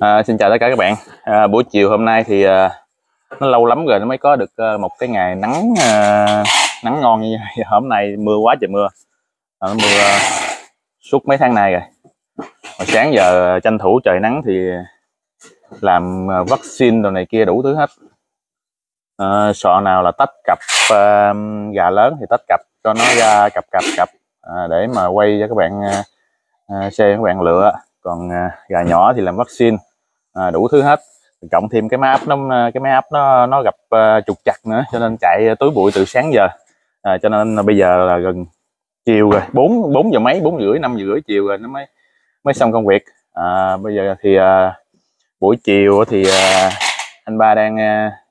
Xin chào tất cả các bạn. Buổi chiều hôm nay thì nó lâu lắm rồi nó mới có được một cái ngày nắng ngon như vậy. Hôm nay mưa quá trời mưa, nó mưa suốt mấy tháng nay rồi. Hồi sáng giờ tranh thủ trời nắng thì làm vaccine đồ này kia đủ thứ hết. Sọ nào là tách cặp gà lớn thì tách cặp cho nó ra cặp để mà quay cho các bạn xem, các bạn lựa. Còn gà nhỏ thì làm vaccine đủ thứ hết, cộng thêm cái máy ấp nó gặp trục trặc nữa, cho nên chạy túi bụi từ sáng giờ. Cho nên bây giờ là gần chiều rồi, 4 giờ mấy 4 rưỡi 5 rưỡi chiều rồi nó mới xong công việc. Bây giờ thì buổi chiều thì anh ba đang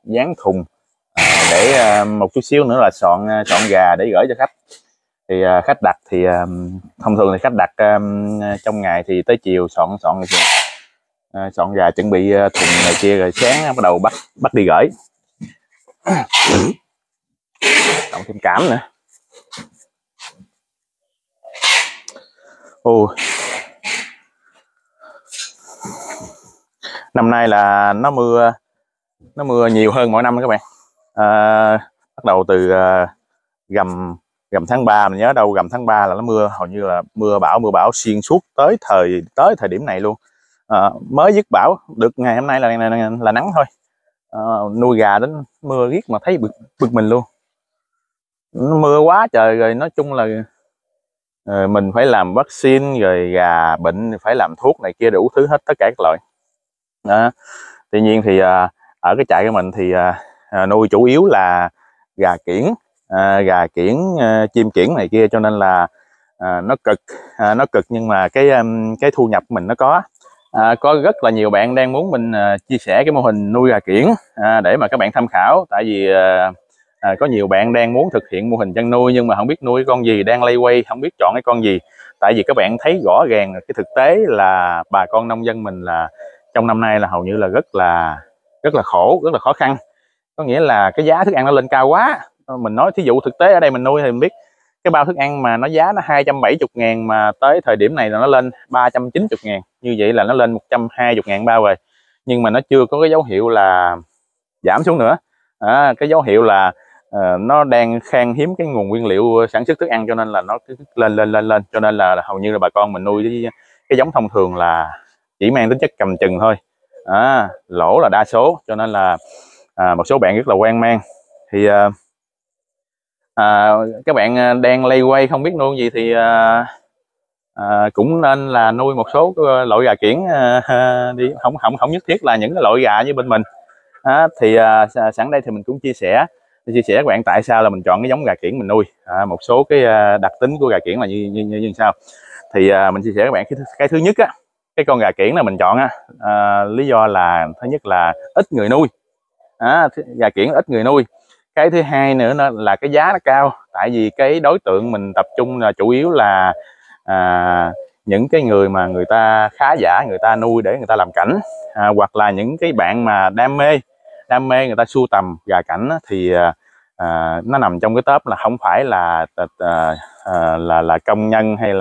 dán thùng để một chút xíu nữa là soạn gà để gửi cho khách. Thì khách đặt thì thông thường thì khách đặt trong ngày thì tới chiều soạn gà, chuẩn bị thùng này kia, rồi sáng bắt đầu bắt đi gửi. Cộng thêm cảm nữa. Năm nay là nó mưa nhiều hơn mỗi năm các bạn. Bắt đầu từ gầm tháng 3, mình nhớ đâu gầm tháng 3 là nó mưa, hầu như là mưa bão xuyên suốt tới thời điểm này luôn. Mới dứt bão được ngày hôm nay là nắng thôi. Nuôi gà đến mưa riết mà thấy bực mình luôn. Nó mưa quá trời rồi, nói chung là mình phải làm vaccine, rồi gà bệnh phải làm thuốc này kia đủ thứ hết, tất cả các loại. Tuy nhiên thì ở cái trại của mình thì nuôi chủ yếu là gà kiển, chim kiển này kia, cho nên là nó cực, nhưng mà cái thu nhập mình nó có. Có rất là nhiều bạn đang muốn mình chia sẻ cái mô hình nuôi gà kiển để mà các bạn tham khảo, tại vì có nhiều bạn đang muốn thực hiện mô hình chăn nuôi nhưng mà không biết nuôi con gì, đang lay quay không biết chọn cái con gì. Tại vì các bạn thấy rõ ràng cái thực tế là bà con nông dân mình là trong năm nay là hầu như là rất là khổ, rất là khó khăn. Có nghĩa là cái giá thức ăn nó lên cao quá. Mình nói thí dụ thực tế ở đây mình nuôi thì mình biết cái bao thức ăn mà nó giá nó 270.000 mà tới thời điểm này là nó lên 390.000, như vậy là nó lên 120.000 bao rồi, nhưng mà nó chưa có cái dấu hiệu là giảm xuống nữa. Cái dấu hiệu là nó đang khan hiếm cái nguồn nguyên liệu sản xuất thức ăn, cho nên là nó cứ lên, cho nên là hầu như là bà con mình nuôi với cái giống thông thường là chỉ mang tính chất cầm chừng thôi, lỗ là đa số, cho nên là một số bạn rất là hoang mang. Thì các bạn đang lay quay không biết nuôi gì thì cũng nên là nuôi một số loại gà kiển đi, không nhất thiết là những cái loại gà như bên mình. Thì sẵn đây thì mình cũng chia sẻ các bạn tại sao là mình chọn cái giống gà kiển mình nuôi, một số cái đặc tính của gà kiển là như sau. Thì mình chia sẻ các bạn cái thứ nhất á, cái con gà kiển là mình chọn á, lý do là thứ nhất là ít người nuôi, gà kiển ít người nuôi. Cái thứ hai nữa là cái giá nó cao, tại vì cái đối tượng mình tập trung là chủ yếu là những cái người mà người ta khá giả, người ta nuôi để người ta làm cảnh, hoặc là những cái bạn mà đam mê người ta sưu tầm gà cảnh thì nó nằm trong cái top là không phải là công nhân hay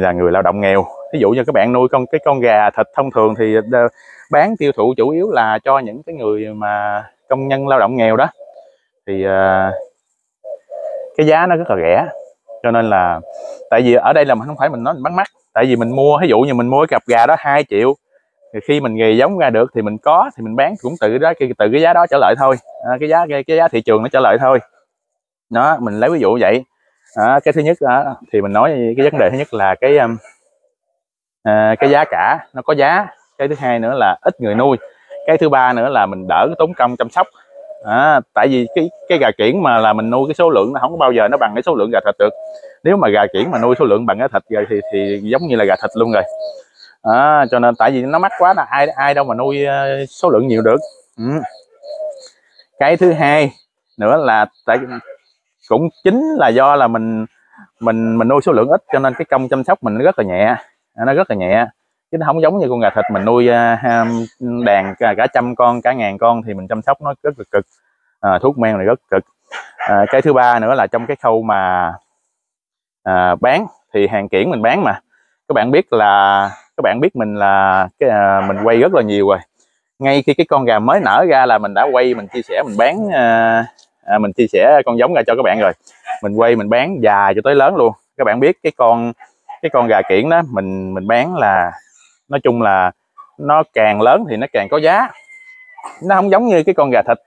là người lao động nghèo. Ví dụ như các bạn nuôi cái con gà thịt thông thường thì bán tiêu thụ chủ yếu là cho những cái người mà công nhân lao động nghèo đó, thì cái giá nó rất là rẻ, cho nên là tại vì ở đây là mình không phải mình nói mình bắt mắt, tại vì mình mua, ví dụ như mình mua cái cặp gà đó 2 triệu thì khi mình ghì giống ra được thì mình có thì mình bán cũng từ cái giá đó trở lại thôi, cái giá thị trường nó trở lại thôi đó, mình lấy ví dụ vậy. Cái thứ nhất thì mình nói cái vấn đề thứ nhất là cái giá cả nó có giá, cái thứ hai nữa là ít người nuôi, cái thứ ba nữa là mình đỡ tốn công chăm sóc. Tại vì cái gà kiển mà là mình nuôi cái số lượng nó không có bao giờ nó bằng cái số lượng gà thịt được. Nếu mà gà kiển mà nuôi số lượng bằng cái thịt rồi thì giống như là gà thịt luôn rồi. Cho nên tại vì nó mắc quá, là ai đâu mà nuôi số lượng nhiều được. Cái thứ hai nữa là cũng chính là do là mình nuôi số lượng ít, cho nên cái công chăm sóc mình nó rất là nhẹ, chứ nó không giống như con gà thịt mình nuôi đàn cả trăm con cả ngàn con thì mình chăm sóc nó rất là cực, thuốc men này rất cực. Cái thứ ba nữa là trong cái khâu mà bán thì hàng kiển mình bán, mà các bạn biết là Các bạn biết mình là mình quay rất là nhiều rồi. Ngay khi cái con gà mới nở ra là mình đã quay, mình chia sẻ, mình bán, mình chia sẻ con giống ra cho các bạn rồi. Mình quay mình bán dài cho tới lớn luôn. Các bạn biết cái con gà kiển đó mình bán là nói chung là nó càng lớn thì nó càng có giá. Nó không giống như cái con gà thịt.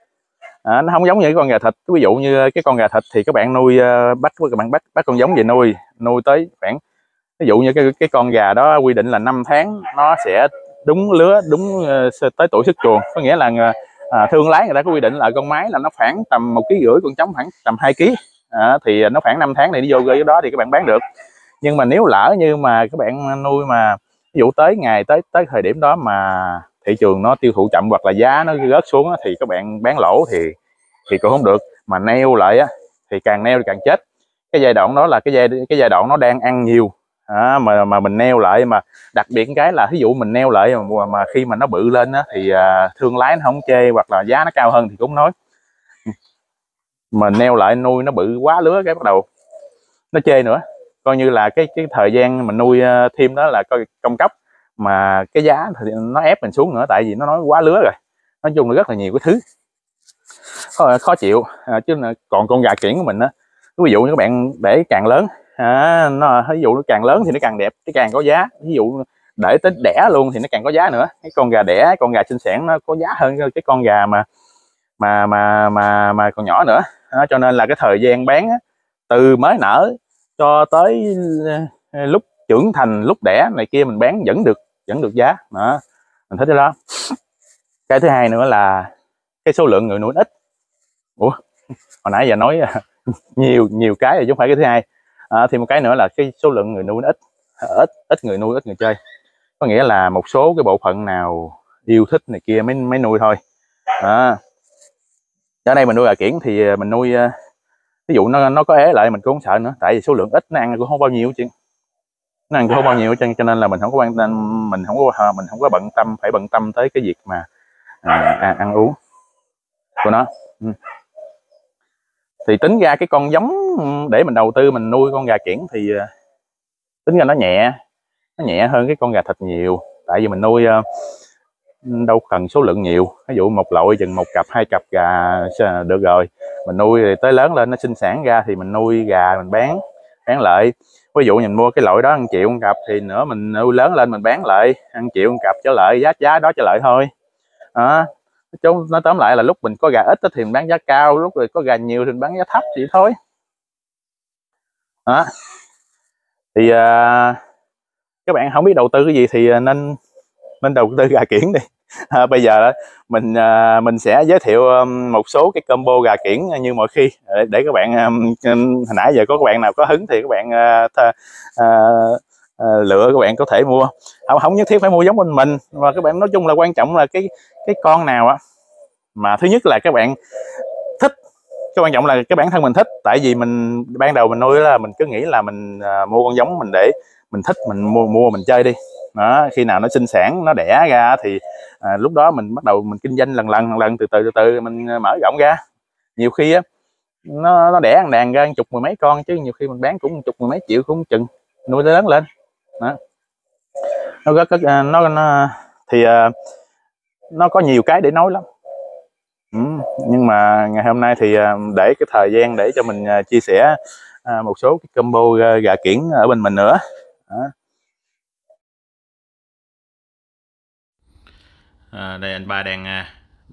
Nó không giống như cái con gà thịt. Ví dụ như cái con gà thịt thì các bạn nuôi bắt con giống về nuôi, nuôi tới khoảng ví dụ như cái con gà đó quy định là 5 tháng nó sẽ đúng lứa, đúng tới tuổi xuất chuồng, có nghĩa là thương lái người ta có quy định là con mái là nó khoảng tầm 1,5 kg, con trống khoảng tầm 2 kg, thì nó khoảng 5 tháng này nó vô gơi đó thì các bạn bán được. Nhưng mà nếu lỡ như mà các bạn nuôi mà ví dụ tới thời điểm đó mà thị trường nó tiêu thụ chậm hoặc là giá nó rớt xuống thì các bạn bán lỗ thì cũng không được, mà neo lại thì càng neo thì càng chết. Cái giai đoạn đó là cái giai đoạn nó đang ăn nhiều. Mà mình neo lại, mà đặc biệt cái là ví dụ mình neo lại mà khi mà nó bự lên thì thương lái nó không chê hoặc là giá nó cao hơn thì cũng nói. Mình neo lại nuôi nó bự quá lứa cái bắt đầu nó chê nữa, coi như là cái thời gian mình nuôi thêm đó là coi công cấp, mà cái giá thì nó ép mình xuống nữa, tại vì nó nói quá lứa rồi. Nói chung là rất là nhiều cái thứ khó chịu. Chứ còn con gà kiển của mình á, ví dụ như các bạn để càng lớn, nó ví dụ nó càng lớn thì nó càng đẹp, nó càng có giá. Ví dụ để tới đẻ luôn thì nó càng có giá nữa. Cái con gà đẻ, con gà sinh sản nó có giá hơn cái con gà mà còn nhỏ nữa. Cho nên là cái thời gian bán từ mới nở cho tới lúc trưởng thành, lúc đẻ này kia mình bán vẫn được giá. Đó, mình thích đó. Cái thứ hai nữa là cái số lượng người nuôi ít. Ủa, hồi nãy giờ nói nhiều cái rồi chứ không phải cái thứ hai. Thì một cái nữa là cái số lượng người nuôi nó ít người nuôi, ít người chơi, có nghĩa là một số cái bộ phận nào yêu thích này kia mới nuôi thôi. Ở đây mình nuôi gà kiển thì mình nuôi ví dụ nó có ế lại mình cũng không sợ nữa, tại vì số lượng ít nó ăn cũng không bao nhiêu, chứ nó ăn cũng không bao nhiêu, cho nên là mình không có quan tâm, mình không có bận tâm tới cái việc mà ăn uống của nó. Thì tính ra cái con giống để mình đầu tư mình nuôi con gà kiển thì tính ra nó nhẹ hơn cái con gà thịt nhiều, tại vì mình nuôi đâu cần số lượng nhiều. Ví dụ một lội chừng 1 cặp 2 cặp gà được rồi, mình nuôi thì tới lớn lên nó sinh sản ra thì mình nuôi gà mình bán lại. Ví dụ mình mua cái lội đó 1 triệu 1 cặp thì nữa mình nuôi lớn lên mình bán lại 1 triệu 1 cặp trở lại, giá đó trở lại thôi. Chúng nó tóm lại là lúc mình có gà ít thì mình bán giá cao, lúc rồi có gà nhiều thì mình bán giá thấp vậy thôi. Đó. Thì các bạn không biết đầu tư cái gì thì nên đầu tư gà kiển đi. Bây giờ mình sẽ giới thiệu một số cái combo gà kiển như mọi khi để các bạn hồi nãy giờ có các bạn nào có hứng thì các bạn lựa, các bạn có thể mua, không nhất thiết phải mua giống bên mình, mà các bạn nói chung là quan trọng là cái con nào mà thứ nhất là các bạn thích, cái quan trọng là cái bản thân mình thích. Tại vì mình ban đầu mình nuôi là mình cứ nghĩ là mình mua con giống mình để mình thích, mình mua mình chơi đi đó, khi nào nó sinh sản nó đẻ ra thì lúc đó mình bắt đầu mình kinh doanh lần lần từ từ mình mở rộng ra. Nhiều khi nó đẻ ăn đàn ra 10 mấy con, chứ nhiều khi mình bán cũng 10 mấy triệu cũng chừng, nuôi tới lớn lên đó. Nó có nhiều cái để nói lắm. Nhưng mà ngày hôm nay thì để cái thời gian để cho mình chia sẻ một số cái combo gà kiển ở bên mình nữa đó. Đây anh ba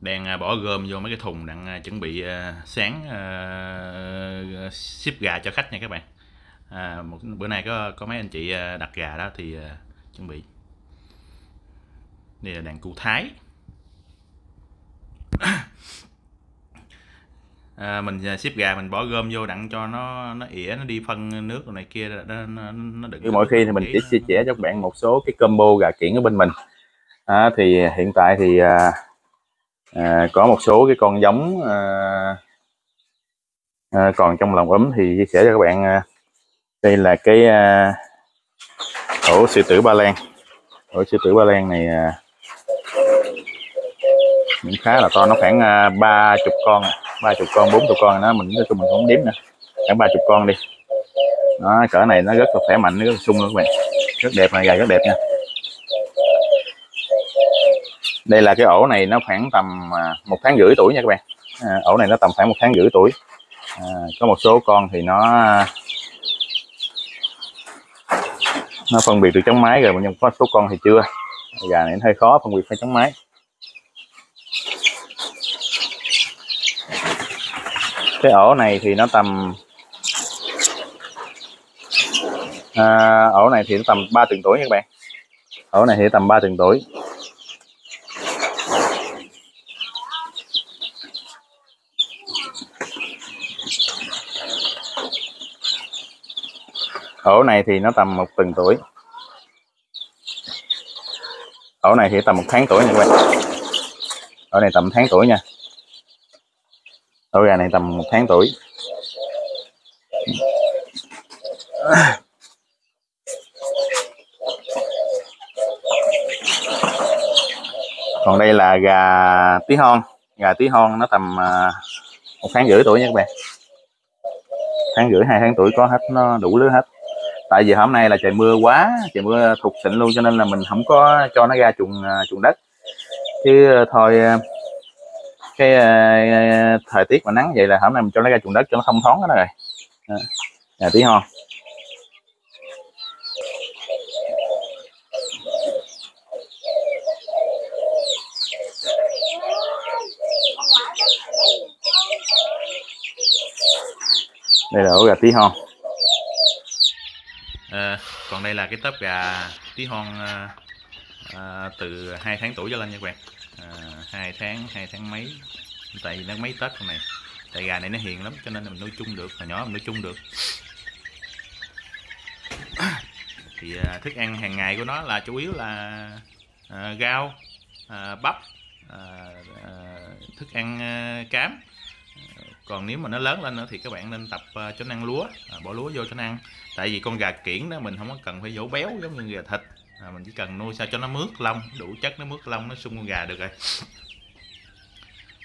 đang bỏ gom vô mấy cái thùng, đang chuẩn bị sáng ship gà cho khách nha các bạn. Bữa nay có mấy anh chị đặt gà đó thì chuẩn bị. Đây là đàn cụ Thái. Mình ship gà mình bỏ gom vô đặng cho nó ỉa, nó đi phân nước này kia nó đựng. Mỗi khi thì mình chỉ chia sẻ cho các bạn một số cái combo gà kiển ở bên mình. Thì hiện tại thì có một số cái con giống còn trong lòng ấm thì chia sẻ cho các bạn. Đây là cái ổ sư tử Ba Lan. Ổ sư tử Ba Lan này cũng khá là to, nó khoảng 30 con 40 con đó, nói chung mình không đếm nữa, khoảng 30 con đi. Nó cỡ này nó rất là khỏe mạnh, nó rất là sung luôn các bạn, rất đẹp, này gà rất đẹp nha. Đây là cái ổ này nó khoảng tầm 1 tháng rưỡi tuổi nha các bạn. Ổ này nó tầm khoảng 1 tháng rưỡi tuổi. Có một số con thì nó phân biệt được trống mái rồi, nhưng có số con thì chưa. Gà này hơi khó phân biệt với trống mái. Cái ổ này thì nó tầm ổ này thì nó tầm 3 tuần tuổi nha các bạn. Ổ này thì tầm 3 tuần tuổi. Ổ này thì nó tầm 1 tuần tuổi. Ổ này thì tầm 1 tháng tuổi nha các bạn. Ổ này tầm 1 tháng tuổi nha. Ổ gà này tầm 1 tháng tuổi. Còn đây là gà tí hon. Gà tí hon nó tầm 1 tháng rưỡi tuổi nha các bạn. 1 tháng rưỡi 2 tháng tuổi có hết, nó đủ lứa hết. Tại vì hôm nay là trời mưa quá, trời mưa thụt xịn luôn, cho nên là mình không có cho nó ra chuồng đất. Chứ thôi cái thời tiết mà nắng vậy là hôm nay mình cho nó ra chuồng đất cho nó thông thoáng đó rồi. Gà tí hon. Đây là ổ gà tí hon. Còn đây là cái tớp gà tí hon từ 2 tháng tuổi trở lên nha các bạn. 2 tháng mấy. Tại vì nó mấy Tết con này. Tại gà này nó hiền lắm cho nên là mình nuôi chung được, hồi nhỏ mình nuôi chung được. Thì thức ăn hàng ngày của nó là chủ yếu là rau, bắp, thức ăn cám. Còn nếu mà nó lớn lên nữa thì các bạn nên tập cho nó ăn lúa, bỏ lúa vô cho nó ăn. Tại vì con gà kiển đó mình không có cần phải dỗ béo giống như gà thịt, mình chỉ cần nuôi sao cho nó mướt lông, đủ chất nó mướt lông, nó sung con gà được rồi.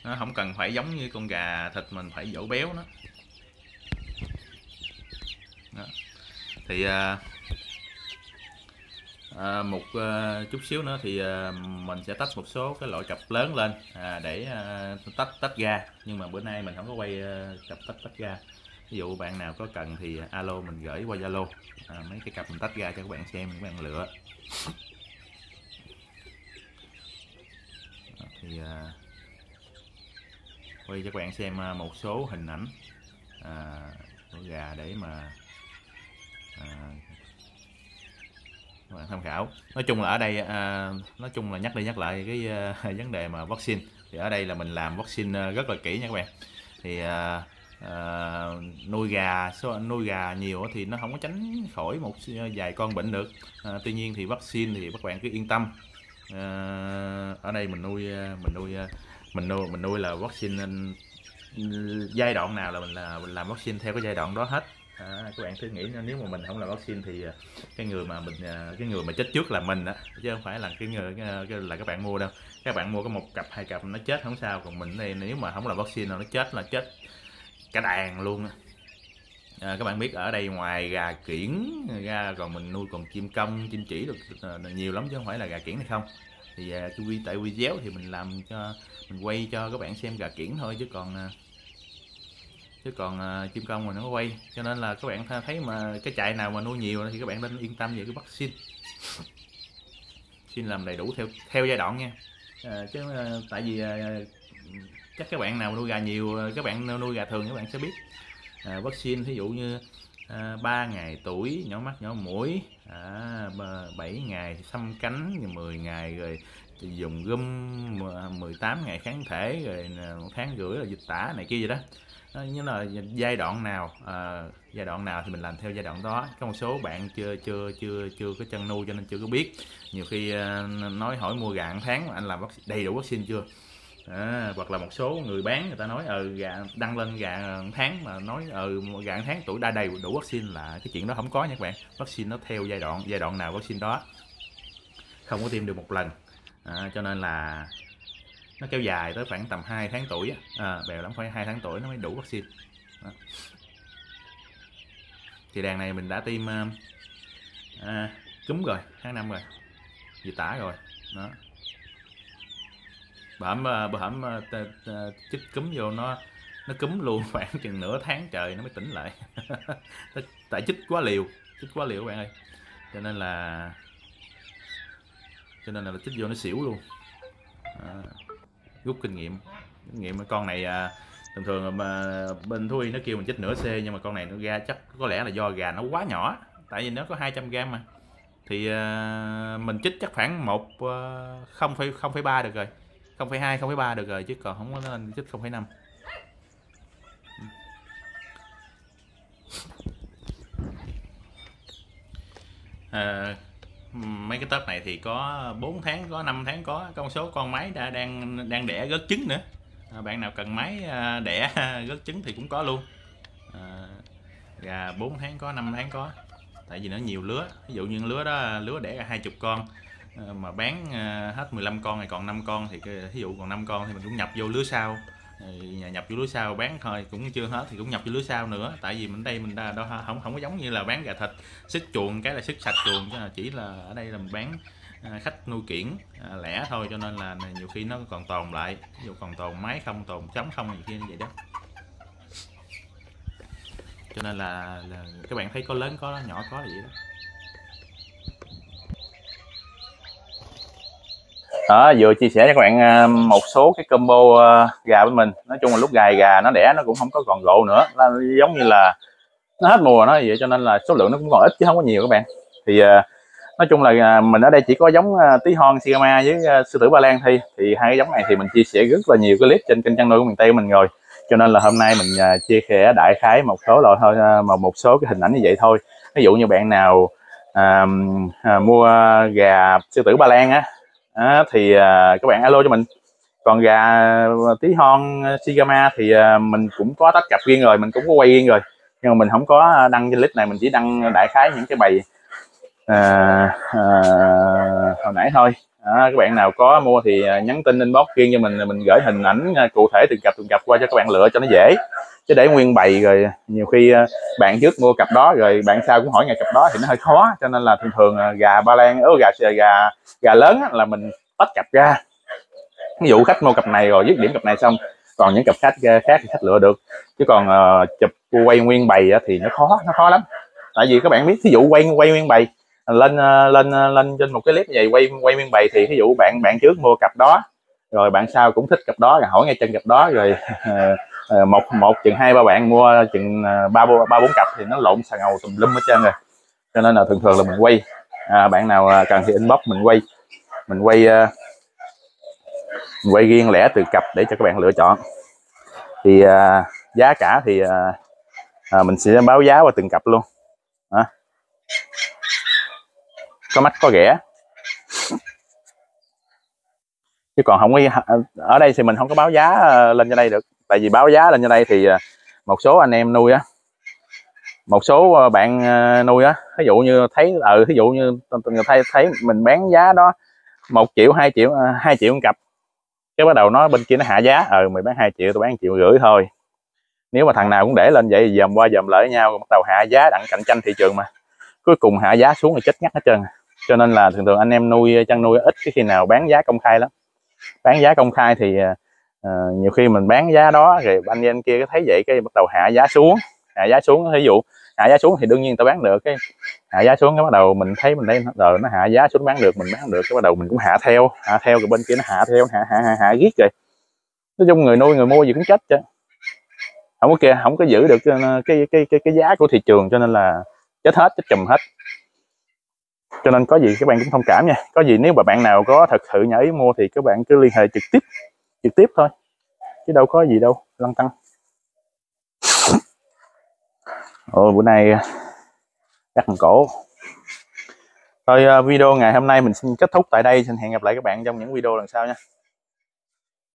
Nó không cần phải giống như con gà thịt mình phải dỗ béo nó. Đó. Thì một chút xíu nữa thì mình sẽ tách một số cái loại cặp lớn lên để tách ra, nhưng mà bữa nay mình không có quay cặp tách ra. Ví dụ bạn nào có cần thì alo mình gửi qua Zalo mấy cái cặp mình tách ra cho các bạn xem, các bạn lựa. Thì quay cho các bạn xem một số hình ảnh của gà để mà bạn tham khảo. Nói chung là ở đây nói chung là nhắc đi nhắc lại cái vấn đề mà vaccine, thì ở đây là mình làm vaccine rất là kỹ nha các bạn. Thì nuôi gà nhiều thì nó không có tránh khỏi một vài con bệnh được. Tuy nhiên thì vaccine thì các bạn cứ yên tâm. Ở đây mình nuôi là vaccine, giai đoạn nào là mình làm vaccine theo cái giai đoạn đó hết. Các bạn cứ nghĩ nếu mà mình không làm vaccine thì cái người mà chết trước là mình á, chứ không phải là là các bạn mua đâu. Các bạn mua có 1 cặp 2 cặp nó chết không sao, còn mình đây nếu mà không làm vaccine nó chết là chết cả đàn luôn. Các bạn biết ở đây ngoài gà kiển ra còn mình nuôi còn chim công, chim chỉ được nhiều lắm chứ không phải là gà kiển này không. Thì tại video thì mình làm cho mình quay cho các bạn xem gà kiển thôi, chứ còn chim công mình nó quay. Cho nên là các bạn thấy mà cái trại nào mà nuôi nhiều thì các bạn nên yên tâm về cái vaccine. Xin làm đầy đủ theo giai đoạn nha. Chứ tại vì chắc các bạn nào nuôi gà nhiều, các bạn nuôi gà thường các bạn sẽ biết vaccine, thí dụ như 3 ngày tuổi nhỏ mắt nhỏ mũi, 7 ngày xăm cánh, 10 ngày rồi dùng gum, 18 ngày kháng thể, rồi 1 tháng rưỡi là dịch tả này kia vậy đó. Như là giai đoạn nào thì mình làm theo giai đoạn đó. Có một số bạn chưa có chăn nuôi cho nên chưa có biết. Nhiều khi nói hỏi mua gà 1 tháng mà anh làm đầy đủ vaccine chưa, hoặc là một số người bán người ta nói gà đăng lên gà 1 tháng mà nói gà 1 tháng tuổi đã đầy đủ vaccine, là cái chuyện đó không có nha các bạn. Vaccine nó theo giai đoạn nào vaccine đó, không có tiêm được 1 lần. Cho nên là nó kéo dài tới khoảng tầm 2 tháng tuổi, bèo lắm phải 2 tháng tuổi nó mới đủ vaccine. Đó. Thì đàn này mình đã tiêm cúm rồi, H5 rồi, dịch tả rồi. Đó. Bữa hổm chích cúm vô nó cúm luôn khoảng chừng nửa tháng trời nó mới tỉnh lại. Tại chích quá liều các bạn ơi, cho nên là chích vô nó xỉu luôn. Rút kinh nghiệm con này thường thường mà bên thú y nó kêu mình chích nửa c, nhưng mà con này nó ra chắc có lẽ là do gà nó quá nhỏ, tại vì nó có 200g mà, thì mình chích chắc khoảng 0,3 được rồi, 0,2 0,3 được rồi, chứ còn không có nên chích 0,5. Mấy cái tớp này thì có 4 tháng, có 5 tháng, có một số con máy đã đang đẻ rớt trứng nữa. Bạn nào cần máy đẻ rớt trứng thì cũng có luôn. Gà 4 tháng có, 5 tháng có. Tại vì nó nhiều lứa, ví dụ như lứa đó lứa đẻ ra 20 con mà bán hết 15 con này còn 5 con, thì ví dụ còn 5 con thì mình cũng nhập vô lứa sau. Nhập vô lứa sau bán thôi cũng chưa hết thì cũng nhập vô lứa sau nữa, tại vì mình đây mình đâu không có giống như là bán gà thịt sức chuồng, cái là sức sạch chuồng, chỉ là ở đây là mình bán khách nuôi kiển lẻ thôi, cho nên là nhiều khi nó còn tồn lại, ví dụ còn tồn máy không, tồn trống không, nhiều khi như vậy đó. Cho nên là các bạn thấy có lớn có nhỏ có gì đó. Đó, vừa chia sẻ cho các bạn một số cái combo gà với mình. Nói chung là lúc gà nó đẻ nó cũng không có còn gộ nữa, giống như là nó hết mùa nó vậy, cho nên là số lượng nó cũng còn ít chứ không có nhiều các bạn. Thì nói chung là mình ở đây chỉ có giống tí hon Sigama với sư tử Ba Lan thi, thì hai cái giống này thì mình chia sẻ rất là nhiều clip trên kênh chăn nuôi của miền Tây của mình rồi, cho nên là hôm nay mình chia sẻ đại khái một số loại thôi, mà một số cái hình ảnh như vậy thôi. Ví dụ như bạn nào mua gà sư tử Ba Lan á, thì các bạn alo cho mình. Còn gà tí hon Sigama thì mình cũng có tách cặp riêng rồi, mình cũng có quay riêng rồi, nhưng mà mình không có đăng trên clip này, mình chỉ đăng đại khái những cái bầy hồi nãy thôi. Các bạn nào có mua thì nhắn tin inbox riêng cho mình gửi hình ảnh cụ thể từng cặp qua cho các bạn lựa cho nó dễ, chứ để nguyên bày rồi nhiều khi bạn trước mua cặp đó rồi bạn sau cũng hỏi ngày cặp đó thì nó hơi khó. Cho nên là thường thường gà Ba Lan gà lớn là mình tách cặp ra, ví dụ khách mua cặp này rồi dứt điểm cặp này xong, còn những cặp khác thì khách lựa được, chứ còn chụp quay nguyên bày thì nó khó lắm. Tại vì các bạn biết, thí dụ quay nguyên bày lên trên một cái clip như vậy, quay nguyên bày thì ví dụ bạn trước mua cặp đó rồi bạn sau cũng thích cặp đó rồi hỏi ngay chân cặp đó rồi một chừng 2-3 bạn mua chừng 3-4 cặp thì nó lộn xà ngầu tùm lum hết trơn rồi. Cho nên là thường thường là mình quay, bạn nào cần thì inbox mình quay riêng lẻ từ cặp để cho các bạn lựa chọn. Thì giá cả thì mình sẽ báo giá qua từng cặp luôn. Có mắc có rẻ, chứ còn không có ở đây thì mình không có báo giá lên cho đây được. Tại vì báo giá lên cho đây thì một số anh em nuôi á, một số bạn nuôi á, ví dụ như thấy người thấy mình bán giá đó 1 triệu 2 triệu một cặp, cái bắt đầu nó bên kia nó hạ giá, mày bán 2 triệu tôi bán 1,5 triệu thôi. Nếu mà thằng nào cũng để lên vậy dòm qua dòm lại với nhau, bắt đầu hạ giá, đặng cạnh tranh thị trường mà cuối cùng hạ giá xuống thì chết ngắt hết trơn. Cho nên là thường thường anh em chăn nuôi ít cái khi nào bán giá công khai lắm. Bán giá công khai thì nhiều khi mình bán giá đó rồi anh kia thấy vậy cái bắt đầu hạ giá xuống. Ví dụ hạ giá xuống thì đương nhiên tao bán được, cái hạ giá xuống cái bắt đầu mình thấy rồi nó hạ giá xuống bán được cái bắt đầu mình cũng hạ theo rồi bên kia nó hạ theo hạ riết rồi. Nói chung người nuôi người mua gì cũng chết chứ, không có giữ được cái giá của thị trường, cho nên là chết chùm hết. Cho nên có gì các bạn cũng thông cảm nha. Có gì nếu mà bạn nào có thật sự nhà ý mua thì các bạn cứ liên hệ trực tiếp thôi, chứ đâu có gì đâu lăn tăng. Ôi bữa nay cắt một cổ. Thôi video ngày hôm nay mình xin kết thúc tại đây, xin hẹn gặp lại các bạn trong những video lần sau nha.